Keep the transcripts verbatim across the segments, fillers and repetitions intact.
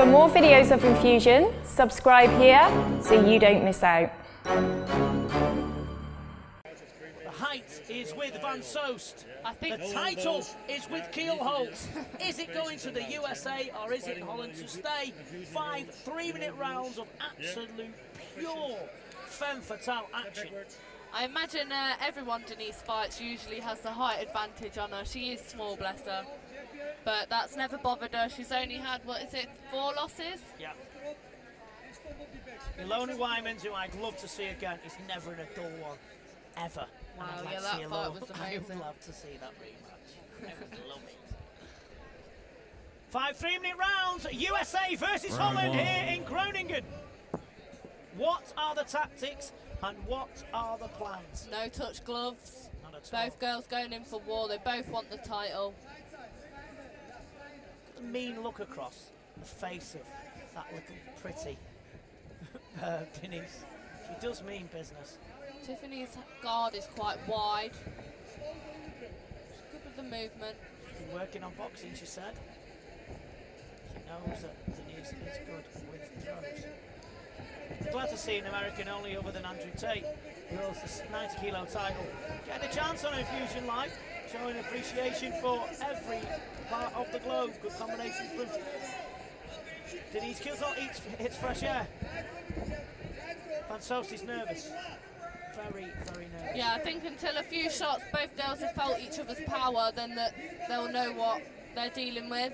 For more videos of Enfusion, subscribe here so you don't miss out. The height is with Van Soest. I think the title is with Kielholtz. Is it going to the U S A or is it Holland to stay? Five three-minute rounds of absolute pure femme fatale action. I imagine uh, everyone Denise fights usually has the height advantage on her. She is small, bless her. But that's never bothered her. She's only had, what is it, four losses? Yeah. Ilona Wyman, who I'd love to see again, is never in a dull one, ever. Wow, and I'd yeah, like that fight was amazing. I would love to see that rematch. I would love it. Five three-minute rounds, U S A versus Round Holland one. Here in Groningen. What are the tactics? And what are the plans? No touch gloves. Both girls going in for war. They both want the title. A mean look across the face of that little pretty uh, Denise. She does mean business. Tiffany's guard is quite wide. She's good with the movement. She's been working on boxing, she said. She knows that Denise is good with throws. Glad to see an American only other than Andrew Tate, who holds the ninety kilo title. Getting a chance on Enfusion Live, showing appreciation for every part of the globe. Good combination from Denise Kielholtz, hits, hits fresh air. Van Soest is nervous. Very, very nervous. Yeah, I think until a few shots, both girls have felt each other's power, then that they'll know what they're dealing with.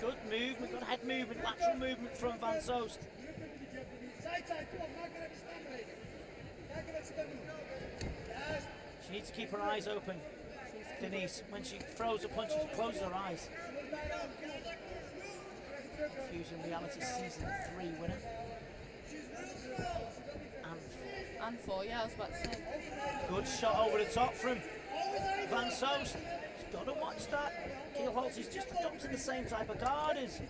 Good movement, good head movement, lateral movement from Van Soest. She needs to keep her eyes open, Denise. When she throws a punch, she closes her eyes. Fusion Reality Season three winner. And four. And four, yeah, I was about to say. Good shot over the top from Van Soest. Got to watch that. Kielholtz is just adopting the same type of guard as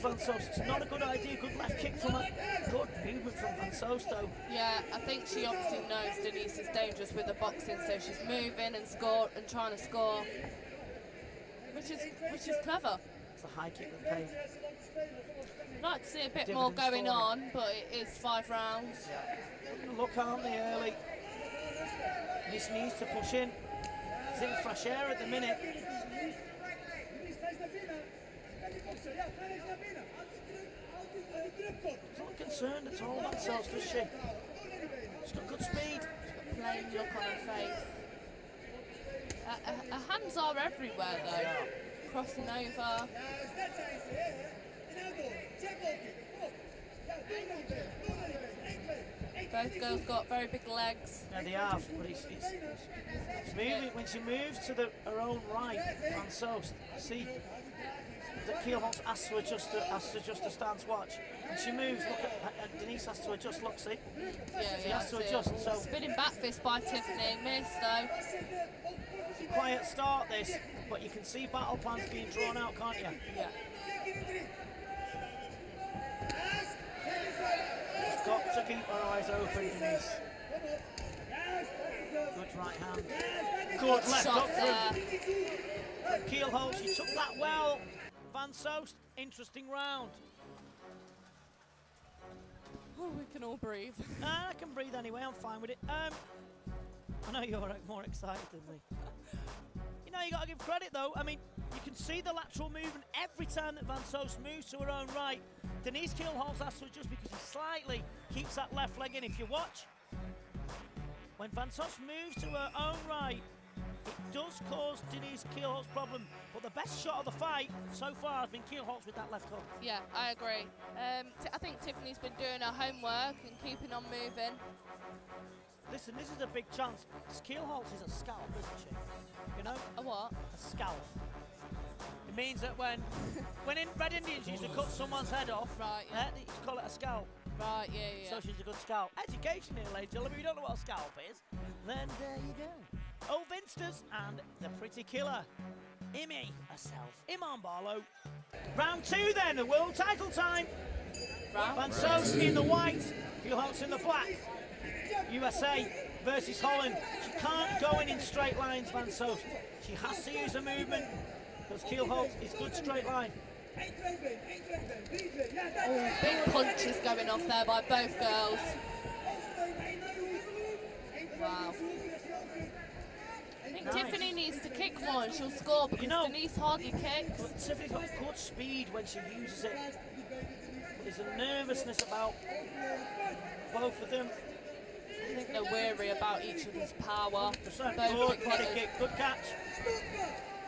Van Soest. It's not a good idea. Good left kick from her. Good movement from Van Soest, though. Yeah, I think she obviously knows Denise is dangerous with the boxing, so she's moving and score and trying to score, which is which is clever. It's a high kick with pain. I'd like to see a bit Dividend more going scoring. on, but it is five rounds. Yeah. Look, aren't they early? Denise needs to push in. It's in fresh air at the minute. She's not concerned at all about herself, does she? She's got good speed. She's got a plain look on her face. Uh, her, her hands are everywhere though, crossing over. Both girls got very big legs. Yeah, they have, but it's, it's, it's moving. When she moves to the, her own right, Van Soest, see that Kielholtz has to adjust her, has to adjust her stance, watch. When she moves, look at, and Denise has to adjust, look, see? Yeah, she yeah, has to adjust. It. So spinning back fist by Tiffany, missed though. Quiet start this, but you can see battle plans being drawn out, can't you? Yeah. Got to keep our eyes open, Denise. Good right hand. Good left up through. Kielholtz, she took that well. Van Soest, interesting round. Oh, we can all breathe. uh, I can breathe anyway, I'm fine with it. Um, I know you're more excited than me. You know, you got to give credit though. I mean, you can see the lateral movement every time that Van Soest moves to her own right. Denise Kielholtz has to adjust because he slightly keeps that left leg in. If you watch, when Van Soest moves to her own right, it does cause Denise Kielholtz problem. But the best shot of the fight so far has been Kielholtz with that left hook. Yeah, I agree. Um, t I think Tiffany's been doing her homework and keeping on moving. Listen, this is a big chance. Kielholtz is a scalp, isn't she? You know? A what? A scalp. It means that when when in Red Indians used to cut someone's head off, right, yeah. uh, they used to call it a scalp. Right, yeah, yeah. So she's a good scalp. Education here, ladies. If you don't know what a scalp is, then there you go. Old Vinsters and the pretty killer, Imi herself, Iman Barlow. Round two then, the world title time. Round Van Soest in the white, Kielholtz in the black. U S A versus Holland. She can't go in in straight lines, Van Soest. She has to use her movement. because Kielholtz is good straight line. Oh, big punches going off there by both girls. Wow. I think nice. Tiffany needs to kick one, she'll score, because you know, Denise hardly kicks. But Tiffany's got good speed when she uses it. There's a nervousness about both of them. I think they're wary about each other's power. one hundred percent. Both good, good, kick, good catch.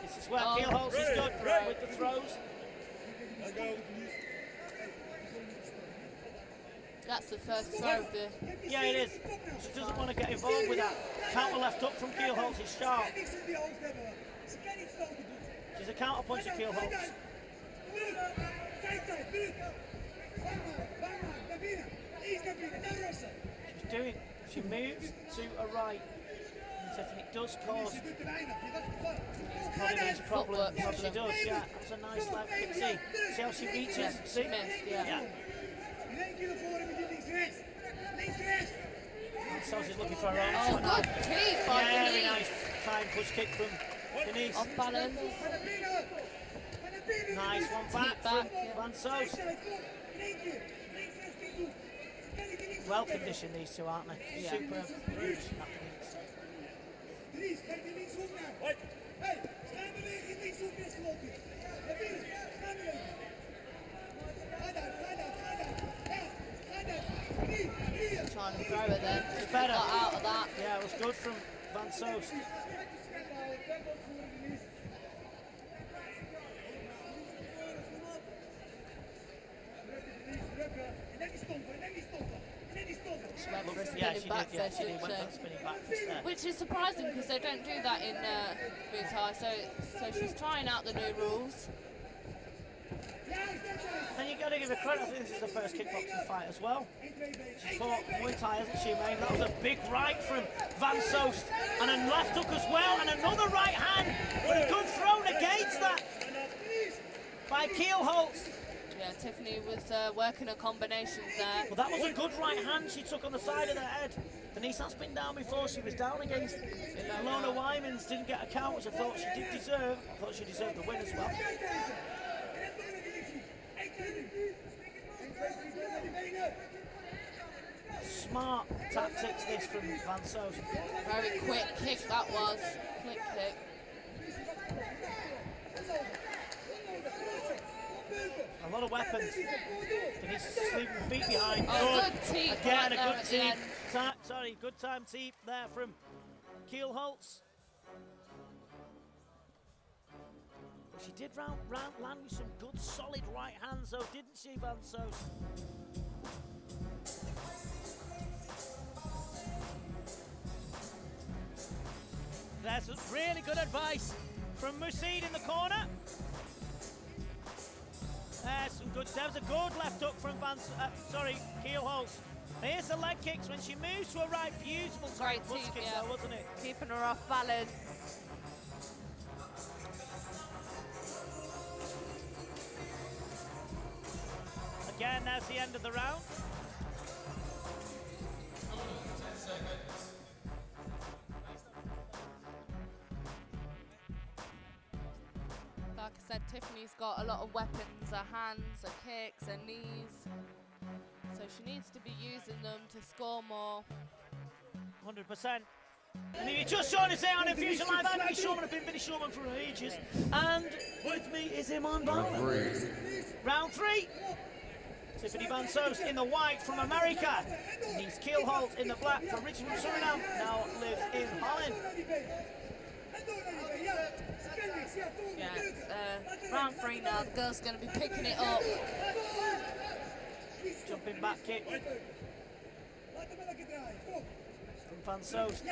This is where oh, Kielholtz is good right. with the throws. That's the first throw of the... Yeah, it is. She doesn't want to get involved with that. Counter left up from Kielholtz is sharp. She's a counter puncher, Kielholtz. She's doing... She moves to a right. Tiffany does cause It's problem. Problem. She does, yeah. That's a nice left kick. See, see how she reaches? Yeah, see? She missed, yeah. yeah. So she's looking for her own oh, shot. Good kick by yeah, Denise. Very nice time push kick from Denise. Off balance. Nice one back, back from yeah. Van Soest. Well conditioned, these two, aren't they? Yeah. Super bruised. Trying to throw it there. She got out of that. Yeah, it was good from Van Soest. Yeah, she did, back yeah, she did, went for a spinning back fist there. Which is surprising because they don't do that in uh, Muay Thai, so, so she's trying out the new rules. And you've got to give her credit, I think this is the first kickboxing fight as well. She fought Muay Thai, hasn't she, mate? That was a big right from Van Soest, and a left hook as well, and another right hand, but a good throw against that by Kielholtz. Yeah, Tiffany was uh, working her combinations there. Well, that was a good right hand she took on the side of the head. Denise has been down before. She was down against Ilona Wyman's, didn't get a count, which I thought she did deserve. I thought she deserved the win as well. Smart tactics this from Van Soest. Very quick kick that was. Quick kick. A lot of weapons. Denise is sleeping feet behind. Oh, good, good teep. Again, right a good teep. Time, sorry, good time teep there from Kielholtz. She did round, round land with some good solid right hands though, didn't she, Van Soest? That's really good advice from Museed in the corner. There's some good, there was a good left hook from Van, uh, sorry, Kielholtz. Here's the leg kicks when she moves to her right, beautiful right push kick yeah. though, wasn't it? Keeping her off balance. Again, that's the end of the round. ten seconds. Like I said, Tiffany's got a lot of weapons, her hands, her kicks, her knees. So she needs to be using them to score more. one hundred percent. And if you just joined us here on Enfusion Live, I'm Andy Souwer, I've been Vinnie Shulman for ages. And with me is Iman Bowler. Round three. Tiffany Van Soest in the white from America. Denise Kielholtz in the black from originally from Suriname, now lives in Holland. Yeah, it's uh, round three now, the girl's going to be picking it up. Jumping back kick from Van Soest.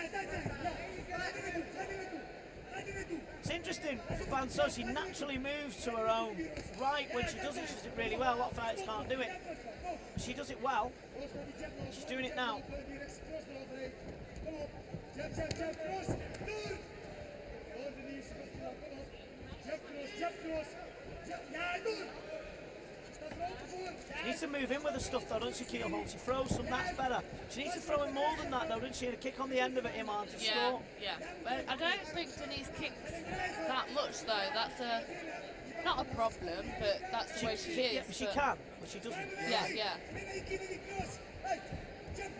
It's interesting for Van Soest, she naturally moves to her own right. When she does it, she does it really well. A lot of fighters can't do it. She does it well. She's doing it now. She needs to move in with the stuff though, doesn't she, Kielholtz? She throws some, that's better. She needs to throw in more than that though, doesn't she? A kick on the end of it, Iman, to yeah, score. Yeah, but I don't think Denise kicks that much though. That's a, not a problem, but that's the she, way she, she is. Yeah, she can, but she doesn't. Yeah, yeah.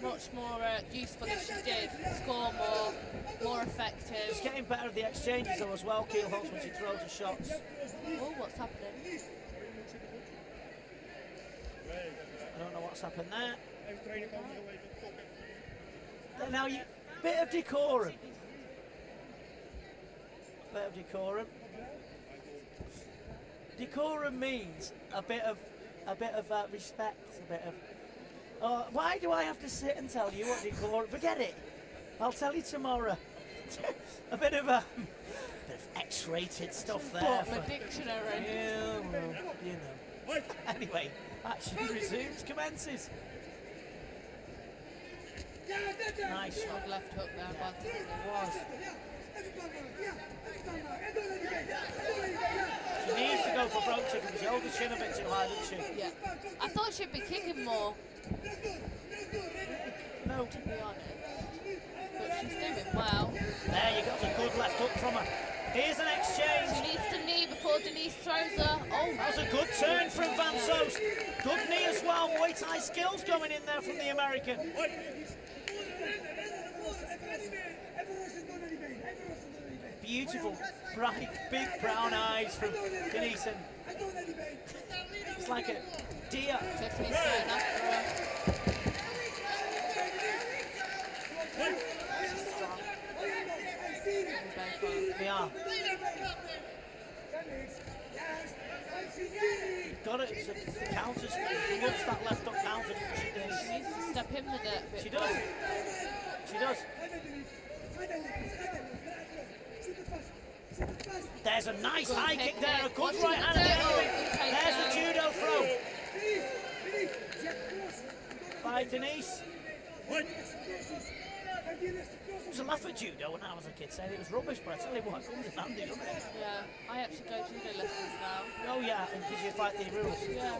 Much more uh, useful if she did, score more, more effective. She's getting better at the exchanges though as well, Kielholtz, when she throws her shots. Oh, what's happening? I don't know what's happened there. Oh. Now, you, bit of decorum. Bit of decorum. Decorum means a bit of, a bit of uh, respect, a bit of. Uh, why do I have to sit and tell you what decorum? Forget it. I'll tell you tomorrow. A bit of a, a bit of X-rated stuff there. But a dictionary. Yeah, well, you know. Anyway. Action resumes, commences. Nice strong left hook there, but it was. She needs to go for broke chicken because she holds her chin a bit too high, doesn't she? Yeah. I thought she'd be kicking more. No, to be honest. But she's doing well. There, you got a good left hook from her. Here's an exchange. She needs to knee before Denise throws her. Oh, that was a good turn from Van Soest. Good knee as well. Muay Thai skills going in there from the American. Beautiful, bright, big brown eyes from Denise. It's like a deer. Tiffany's going after her. Yeah. Got it. So the counters. She wants that left up counter. She does. She needs to step in with it. She does. She does. There's a nice good high kick there. A good right hand. There's the judo throw by Denise. What? I used to laugh at judo when I was a kid, saying it was rubbish, but I tell you what, it comes in handy, doesn't it? Yeah, I actually go to judo lessons now. Oh yeah, and because you fight the rules. Yeah.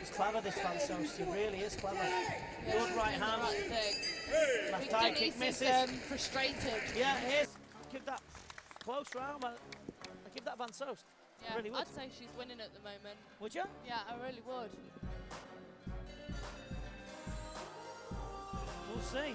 She's clever, this Van Soest, she really is clever. Yeah, good right hand. Right left high kick misses. Um, frustrated. Yeah, it is. I'll give that close round, I'll give that Van Soest. Yeah, really I'd say she's winning at the moment. Would you? Yeah, I really would. We'll see.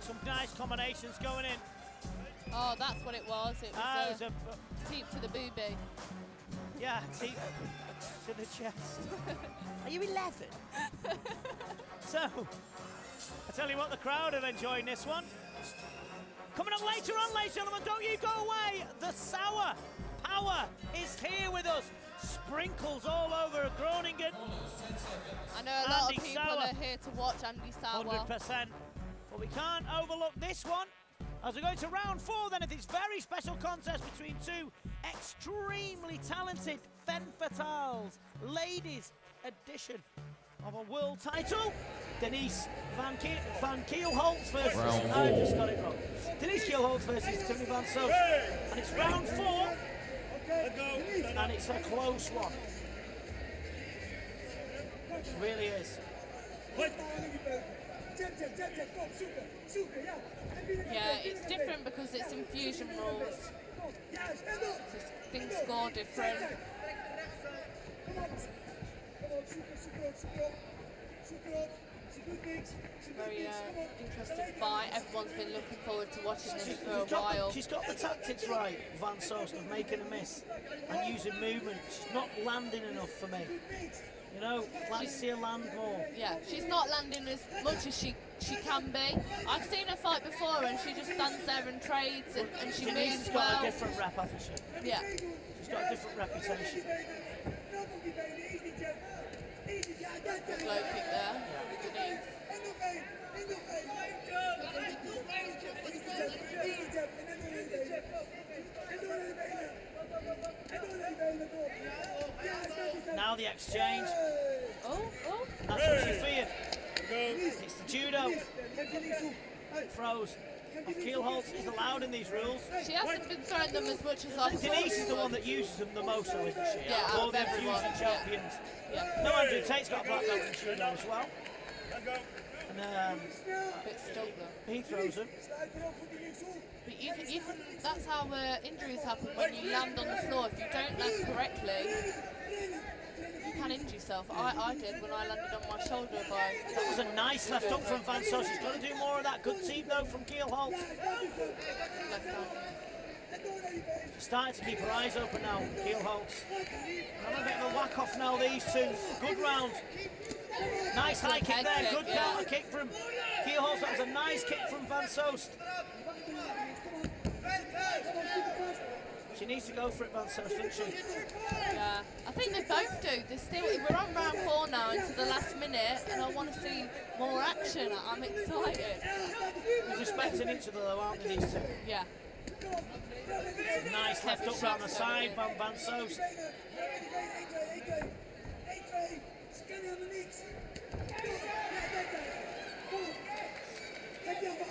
Some nice combinations going in. Oh, that's what it was. It was, ah, it was a teep to the boobie. Yeah, teep to the chest. Are you eleven? So. I tell you what, the crowd are enjoying this one. Coming up later on, ladies and gentlemen, don't you go away. The Souwer power is here with us. Sprinkles all over Groningen. I know a lot Andy of people Souwer. Are here to watch Andy Souwer. one hundred percent. But we can't overlook this one. As we go to round four, then, of this very special contest between two extremely talented femme fatales, ladies edition of a world title. Denise Van, Kiel Van Kielholtz versus, round I just got it wrong. Denise Kielholtz versus Tiffany Van Soest. And it's round four, and it's a close one. It really is. Yeah, it's different because it's infusion rules. Just things score different. Very uh, interesting fight. Everyone's been looking forward to watching this she's, for a while. The, she's got the tactics right, Van Soest, of making a miss and using movement. She's not landing enough for me. You know, like to see her land more. Yeah, she's not landing as much as she, she can be. I've seen her fight before and she just stands there and trades and, and she Denise moves has got well. A different rep, hasn't she? Yeah. She's got a different reputation. Good low kick there. Yeah. Now the exchange. Oh, oh. That's what she feared. There's, it's the judo. Throws. Kielholtz is allowed in these rules. She hasn't been throwing them as much as I have. Denise is the one that uses them the most, though, isn't she? Yeah, all their Enfusion champions. Yeah. Yeah. No, Andrew Tate's got a black belt in judo as well. And, um, a bit stuck, though. He throws them. But you can, you can, that's how uh, injuries happen when you land on the floor. If you don't land correctly, you can injure yourself. I, I did when I landed on my shoulder. By that was a nice left up from Van Soest. She's got to do more of that. Good team, though, from Kielholtz. She started to keep her eyes open now, Kielholtz. Another bit of a whack off now, these two. Good round. Nice high kick there. Good counter kick from Kielholtz. That was a nice kick from Van Soest. She needs to go for it, Van Soest, doesn't she? Yeah, I think they both do. They're still, we're on round four now into the last minute, and I want to see more action. I'm excited. They're respecting each other, though, aren't they, these two? Yeah. Nice left up round the side, Van, Van Soest.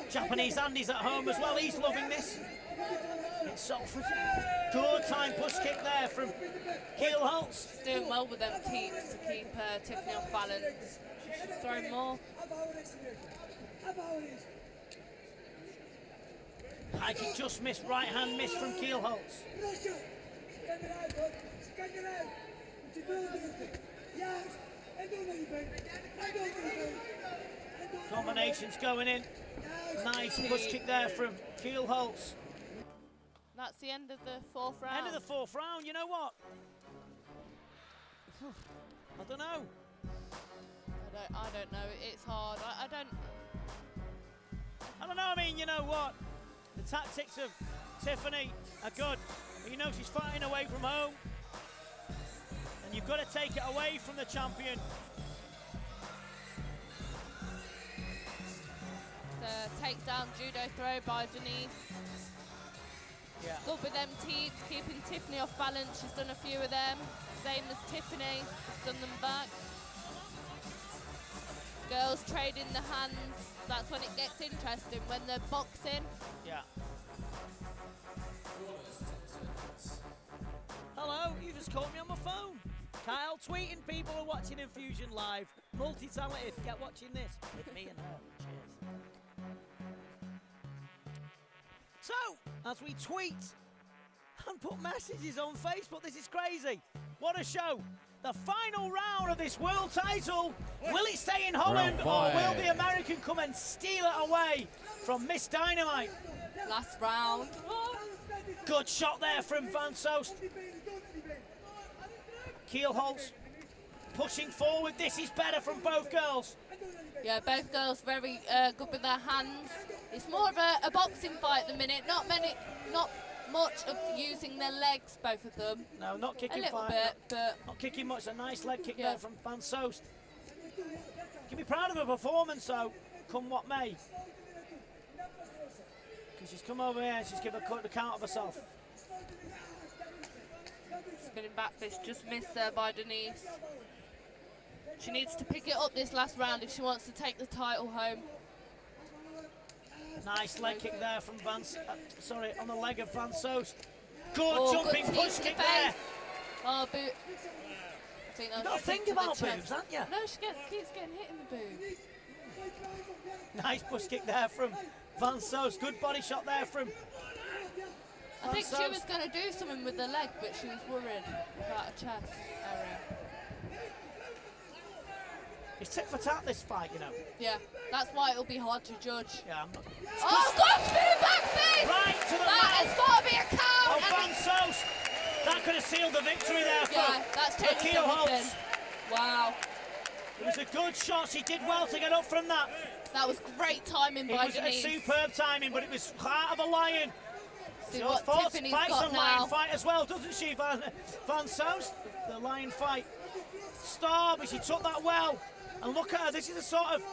Japanese Andy's at home as well, he's loving this. It's Salford. Good time push kick there from Kielholtz. She's doing well with them teams to keep uh, Tiffany on balance. She should throw more. I can just miss, right hand miss from Kielholtz. Combinations going in. Nice push kick there from Kielholtz. That's the end of the fourth round. End of the fourth round, you know what? I don't know. I don't, I don't know, it's hard. I, I don't... I don't know, I mean, you know what? The tactics of Tiffany are good. You know she's fighting away from home. And you've got to take it away from the champion. It's a takedown judo throw by Denise. Yeah. Good with them teams, keeping Tiffany off balance. She's done a few of them. Same as Tiffany, she's done them back. Girls trading the hands. That's when it gets interesting, when they're boxing. Yeah. Hello, you just caught me on my phone. Kyle tweeting, people are watching Enfusion live. Multi-talented, get watching this with me and her. Cheers. So, as we tweet and put messages on Facebook, this is crazy. What a show. The final round of this world title. Will it stay in Holland, or will the American come and steal it away from Miss Dynamite? Last round. Good shot there from Van Soest. Kielholtz pushing forward. This is better from both girls. Yeah, both girls very uh, good with their hands. It's more of a, a boxing fight at the minute. Not many, not much of using their legs, both of them. No, not kicking. A little fight, bit, not, but not kicking much. A nice leg kick yeah. there from Van Soest. Can be proud of her performance, though, come what may. Because she's come over here and she's given a count of herself. Spinning back fist just missed there by Denise. She needs to pick it up this last round if she wants to take the title home. Nice leg kick there from Van uh, sorry, on the leg of Van Soest. Good oh, jumping good push kick the there. Oh, boot. I think you got to think about boobs, haven't you? No, she gets, keeps getting hit in the boob. Nice push kick there from Van Soest. Good body shot there from I Van think Soest. She was going to do something with the leg, but she was worried about her chest area. It's tit for tat this fight, you know. Yeah, that's why it'll be hard to judge. Yeah, I'm not. Oh, God, spinning back fist! Right to the that has got to be a count! Oh, Van Soest! That could have sealed the victory there yeah, for, that's for Kielholtz. Wow. It was a good shot. She did well to get up from that. That was great timing by Denise. It was Denise. A superb timing, but it was heart of a lion. See so what Tiffany's fights got a now. Lion fight as well, doesn't she, Van, Van Soest? The lion fight. Star, but she took that well. And look at her, this is the sort of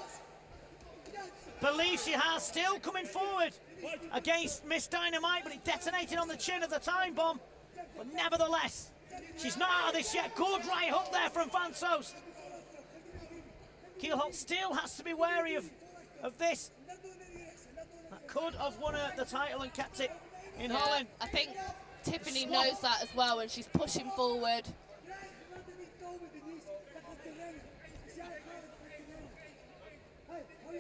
belief she has still coming forward against Miss Dynamite, but it detonated on the chin of the time bomb. But nevertheless, she's not out of this yet. Good right hook there from Van Soest. Kielholtz still has to be wary of, of this. That could have won her the title and kept it in yeah, Holland. I think Tiffany Swap. knows that as well, and she's pushing forward.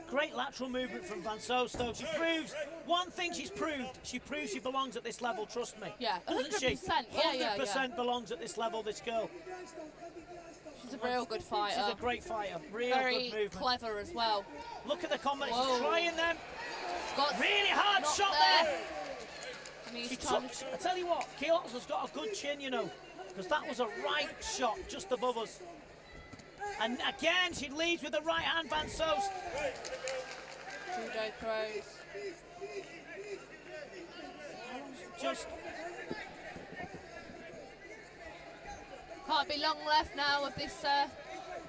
Great lateral movement from Van Soest. She proves one thing she's proved. She proves she belongs at this level, trust me. Yeah, one hundred percent. She? Yeah, yeah, one hundred percent yeah. belongs at this level, this girl. She's a real good fighter. She's a great fighter. Real Very good movement. clever as well. Look at the combination. She's trying them. Got really hard shot there. there. She took, I tell you what, Kielholtz has got a good chin, you know, because that was a right shot just above us. And again, she leads with the right hand, Van Soest. Judo throws. Just. Can't be long left now of this uh,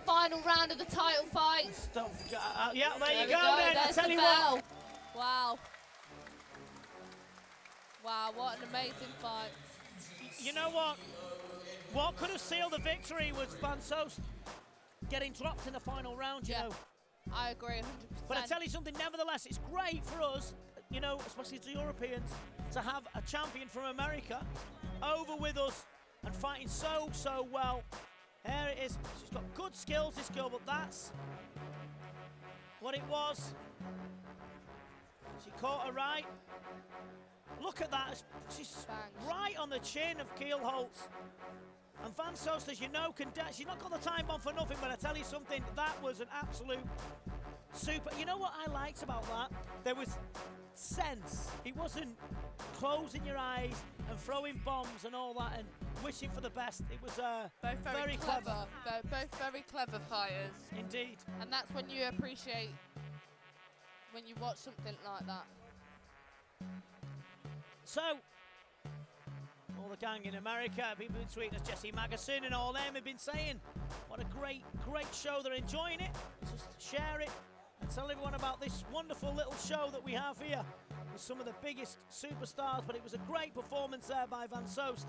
final round of the title fight. Stuff. Uh, yeah, there, there you go, go. then. There's I tell the you bell. what. Wow. Wow, what an amazing fight. You know what? What could have sealed the victory was Van Soest getting dropped in the final round, you yeah, know. I agree one hundred percent. But I tell you something, nevertheless, it's great for us, you know, especially as the Europeans, to have a champion from America over with us and fighting so, so well. Here it is. She's got good skills, this girl, but that's what it was. She caught her right. Look at that. She's Bang. right on the chin of Kielholtz. And Van Soest, as you know, can dash. She's not got the time bomb for nothing, but I tell you something, that was an absolute super. You know what I liked about that? There was sense. It wasn't closing your eyes and throwing bombs and all that and wishing for the best. It was uh, both very, very clever. clever. They're both very clever fighters. Indeed. And that's when you appreciate when you watch something like that. So, all the gang in America, people in Sweden, Jesse Magasin and all them have been saying, what a great, great show. They're enjoying it. Just share it and tell everyone about this wonderful little show that we have here with some of the biggest superstars. But it was a great performance there by Van Soest.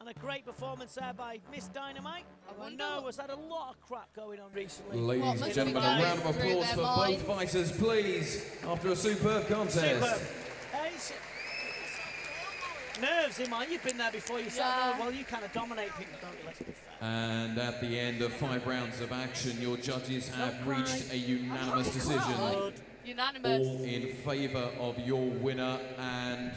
And a great performance there by Miss Dynamite. I know has had a lot of crap going on recently. Ladies well, and gentlemen, a round of applause for mind. both fighters, please, after a superb contest. Superb. Nerves in mind, you've been there before yourself. Yeah. Oh, well, you kind of dominate people, don't you? Let's be fair. And at the end of five rounds of action, your judges have right. reached a unanimous decision. Good. Unanimous. All in favour of your winner and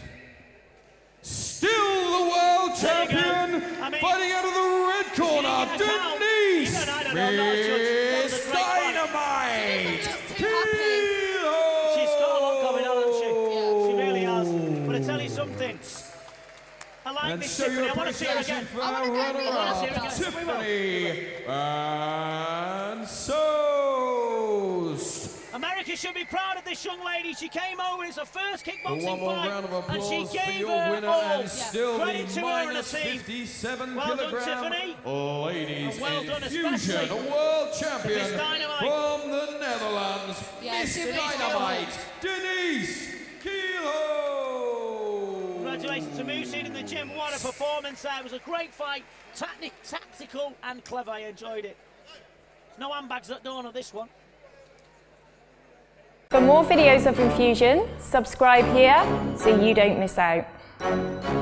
still the world champion, I mean, fighting out of the red corner, Denise Kielholtz. Dynamite. She's got a lot going on, hasn't she? Yeah. She really has. But I tell you something. I like and this, Tiffany. I want to see her again. I want to go and see her again. Tiffany Van Soest. America should be proud of this young lady. She came over. It's her first kickboxing one more fight, round of applause and she gave for your her winner all. And still yeah. the minus fifty-seven well kilogram. Done, Tiffany. Ladies, and well done, Enfusion, the world champion from the Netherlands, yeah, Miss Dynamite, Denise Kielholtz. Congratulations to Moosin in the gym. What a performance there. It was a great fight. Tactic, tactical and clever. I enjoyed it. No handbags at dawn of this one. For more videos of Enfusion, subscribe here so you don't miss out.